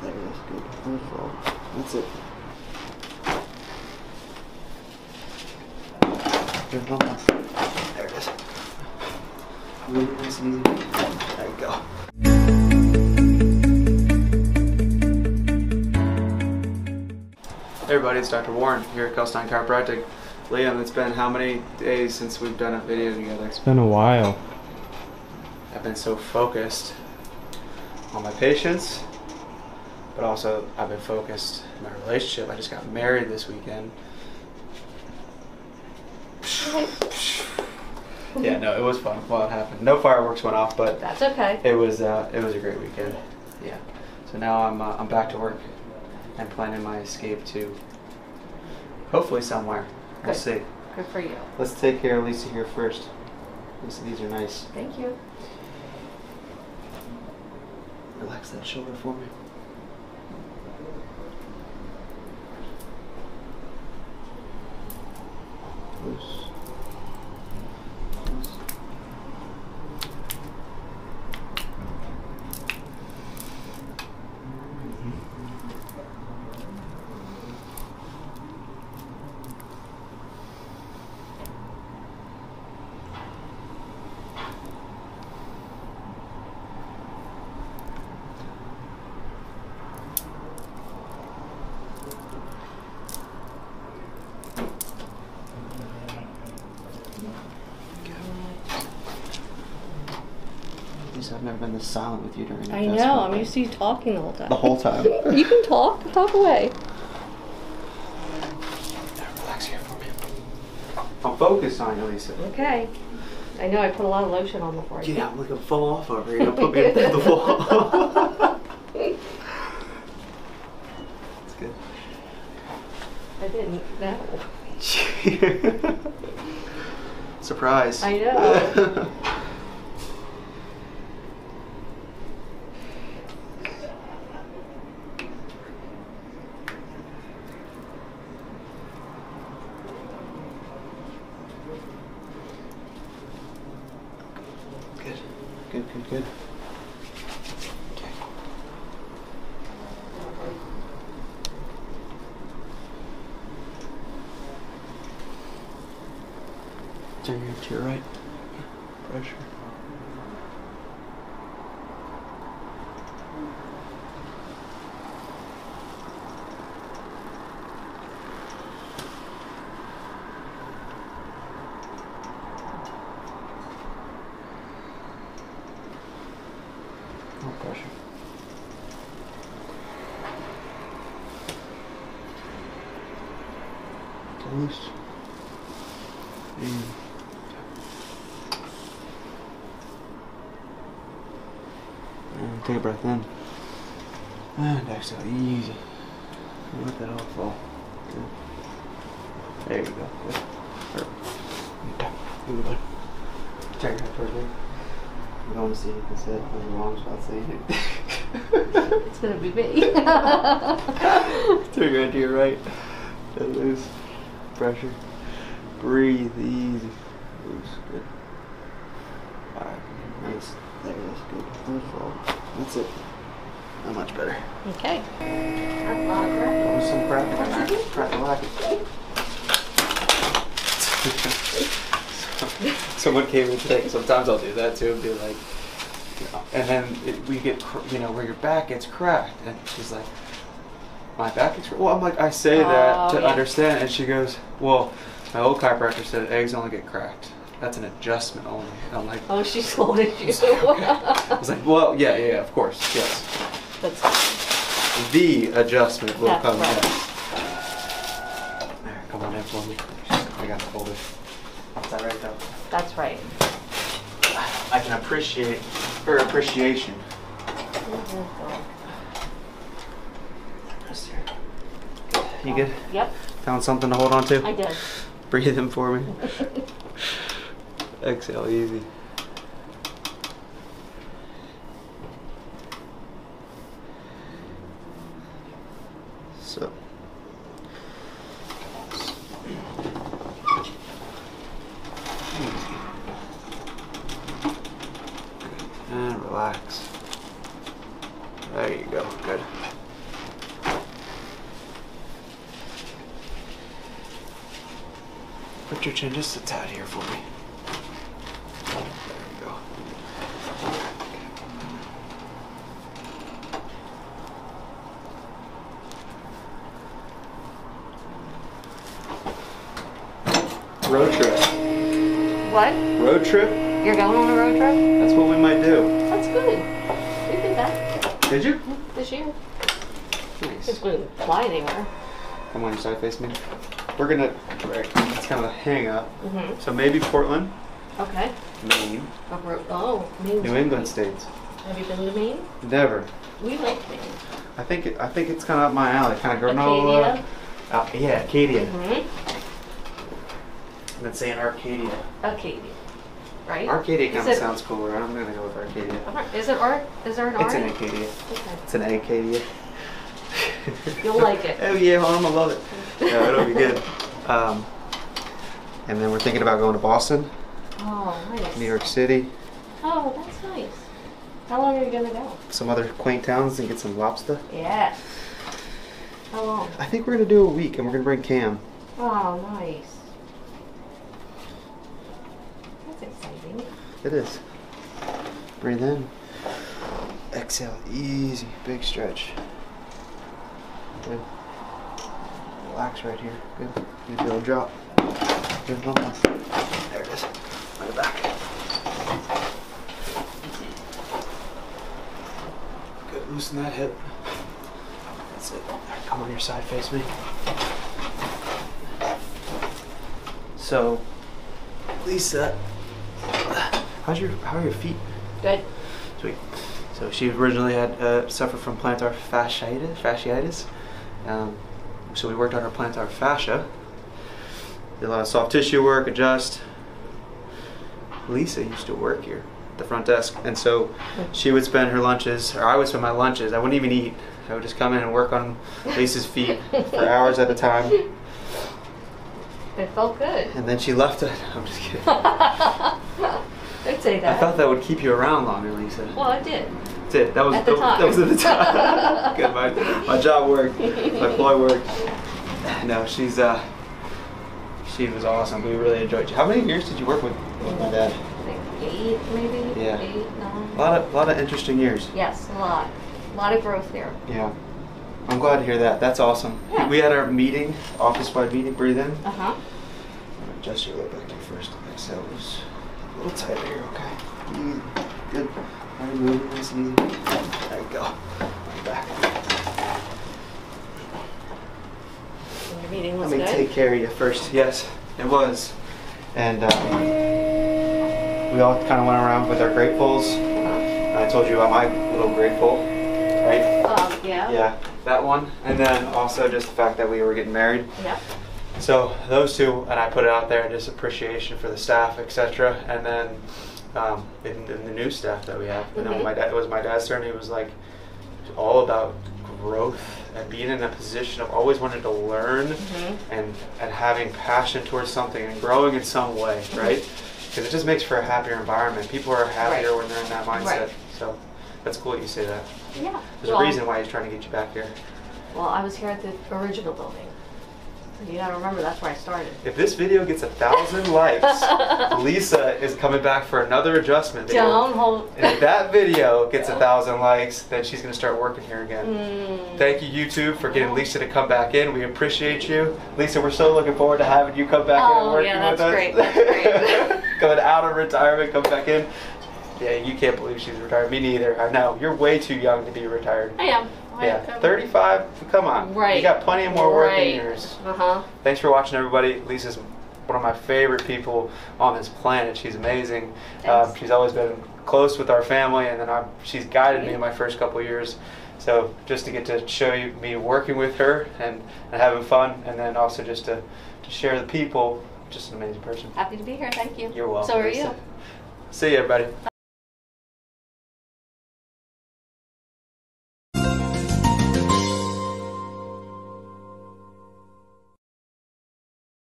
There it is. Good. Unfold. That's it. There's no mess. There it is. Really nice and easy. There you go. Hey everybody, it's Dr. Warren here at Kalkstein Chiropractic. Liam, it's been how many days since we've done a video together? It's been a while. I've been so focused on my patients, but also I've been focused on my relationship. I just got married this weekend. Yeah, no, it was fun. Well, it happened. No fireworks went off, but that's okay. It was a great weekend. Yeah. So now I'm back to work and planning my escape to hopefully somewhere. We'll see. Good for you. Let's take care of Lisa here first. Lisa, these are nice. Thank you. Relax that shoulder for me. Loose. Loose. I've never been this silent with you during the test. I know, I'm used to you talking the whole time. The whole time. You can talk away. Now relax here for me. I'm focused on you, Lisa. Okay. I know, I put a lot of lotion on before I did. Yeah, I'm like a fall off over here. Don't put me up to the wall. That's good. I didn't know. Surprise. I know. Good. Okay. Turn your to your right. Pressure. Pressure. Get loose. And take a breath in. And exhale, easy. Let that all fall. Good. There you go. Good. Perfect. Check that first thing. You don't want to see you can sit on the long shot, so you it's going to be me. Turn your head to your right. Get loose. Pressure. Breathe easy. Loose. Good. Alright. Nice. There it is. Good. Unfold. That's it. Not much better. Okay. That was some practice. Someone came and said, sometimes I'll do that too, and be like, and then we get, you know, where your back gets cracked, and she's like, my back gets cracked? Well, I'm like, I say that to understand, and she goes, well, my old chiropractor said eggs only get cracked. That's an adjustment only. And I'm like, oh, she scolded you. Okay. I was like, well, yeah, of course, yes. That's fine. The adjustment will come next. There, come on in for me. I got to hold it. Is that right, though? That's right. I can appreciate her appreciation. You good? Yep. Found something to hold on to? I did. Breathe in for me. Exhale, easy. So. And relax. There you go. Good. Put your chin just a tad here for me. There we go. Okay. Road trip. What? Road trip? You're going on a road trip? That's what we might do. That's good. We've been back. Did you? This year. Nice. It's going to fly anywhere. Come on, your side face me. We're gonna, it's kind of a hang up. Mm-hmm. So maybe Portland. Okay. Maine. Oh, Maine. New England states. Have you been to Maine? Never. We like Maine. I think it's kind of up my alley, kind of granola. Acadia. Yeah, Acadia. Mm-hmm. I've been saying Arcadia. Acadia. Right? Arcadia kind of sounds cooler. I'm gonna go with Arcadia. Is there an R? It's an Acadia. Okay. It's an Acadia. You'll like it. Oh yeah, I'm gonna love it. Yeah, it'll be good. And then we're thinking about going to Boston. Oh, nice. New York City. Oh, that's nice. How long are you gonna go? Some other quaint towns and get some lobster. Yeah. How long? I think we're gonna do a week, and we're gonna bring Cam. Oh, nice. That's exciting. It is. Breathe in. Exhale, easy, big stretch. Good. Relax right here. Good. You feel a drop. Good. There it is. Right back. Good. Loosen that hip. That's it. Right, come on your side, face me. So, Lisa, how are your feet? Good. Sweet. So she originally had suffered from plantar fasciitis. So we worked on her plantar fascia. Did a lot of soft tissue work, adjust. Lisa used to work here at the front desk, and so she would spend her lunches, or I would spend my lunches, I wouldn't even eat. I would just come in and work on Lisa's feet for hours at a time. It felt good. And then she left it. I'm just kidding. Don't say that. I thought that would keep you around longer, Lisa. Well, it did. It. That was at the time. That was at the time. Good, my job worked. My ploy worked. No, she's she was awesome. We really enjoyed you. How many years did you work with my dad? Like 8, maybe. Yeah. 8, 9. A lot of interesting years. Yes, a lot of growth there. Yeah, I'm glad to hear that. That's awesome. Yeah. We had our meeting, office-wide meeting. Breathe in. Uh huh. Adjust your low back to first. Exhale. A little tighter here. Okay. Good. There you go. Right back. Your meeting was good? Let me take care of you first. Yes, it was. And we all kind of went around with our gratefuls. I told you about my little grateful, right? Yeah. Yeah, that one. And then also just the fact that we were getting married. Yeah. So those two, and I put it out there, just appreciation for the staff, etc. And then in the new staff that we have. And then my dad's turn, he was like all about growth and being in a position of always wanting to learn and having passion towards something and growing in some way, right? Because it just makes for a happier environment. People are happier when they're in that mindset. Right. So that's cool that you say that. Yeah. There's a reason why he's trying to get you back here. Well, I was here at the original building. You gotta remember, that's where I started. If this video gets 1,000 likes, Lisa is coming back for another adjustment video. Don't hold. And if that video gets 1,000 likes, then she's gonna start working here again. Mm. Thank you, YouTube, for getting Lisa to come back in. We appreciate you. Lisa, we're so looking forward to having you come back in and working with us. Great. That's great. Going out of retirement, come back in. Yeah, you can't believe she's retired. Me neither. I know. You're way too young to be retired. I am. Yeah, 35, come on. Right. You got plenty of more working years. Uh-huh. Thanks for watching, everybody. Lisa's one of my favorite people on this planet. She's amazing. She's always been close with our family, and then she's guided me in my first couple years. So just to get to show you me working with her and having fun, and then also just to share the people, just an amazing person. Happy to be here. Thank you. You're welcome. So are you. See you, everybody.